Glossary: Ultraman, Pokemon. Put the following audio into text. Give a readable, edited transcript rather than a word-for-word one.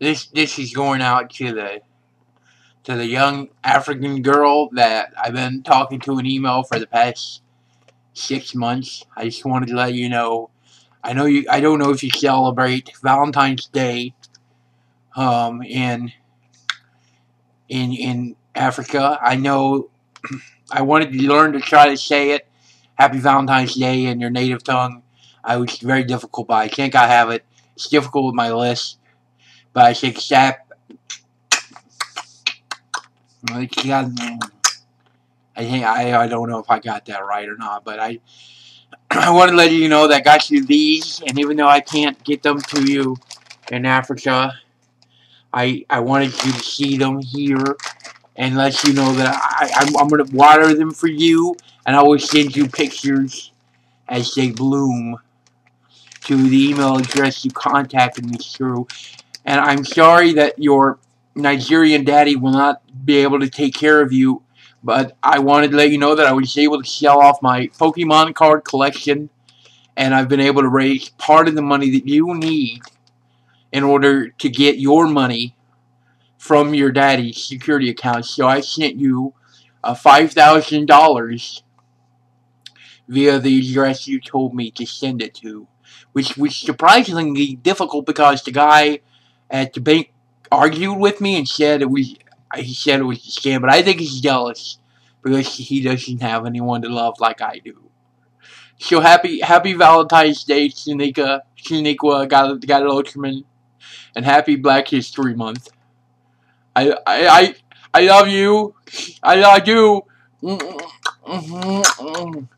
This is going out to the young African girl that I've been talking to in email for the past 6 months. I just wanted to let you know. I don't know if you celebrate Valentine's Day in Africa. I know I wanted to learn to try to say it. Happy Valentine's Day in your native tongue. I was very difficult, but I think I have it. It's difficult with my list, but I think I don't know if I got that right or not, but I want to let you know that I got you these, and even though I can't get them to you in Africa, I wanted you to see them here and let you know that I'm going to water them for you, and I will send you pictures as they bloom to the email address you contacted me through. And I'm sorry that your Nigerian daddy will not be able to take care of you, but I wanted to let you know that I was able to sell off my Pokemon card collection, and I've been able to raise part of the money that you need in order to get your money from your daddy's security account. So I sent you $5,000 via the address you told me to send it to, which was surprisingly difficult because the guy at the bank argued with me and said he said it was a scam, but I think he's jealous because he doesn't have anyone to love like I do. So happy Valentine's Day, Seneca, got an Ultraman, and happy Black History Month. I love you. I love you.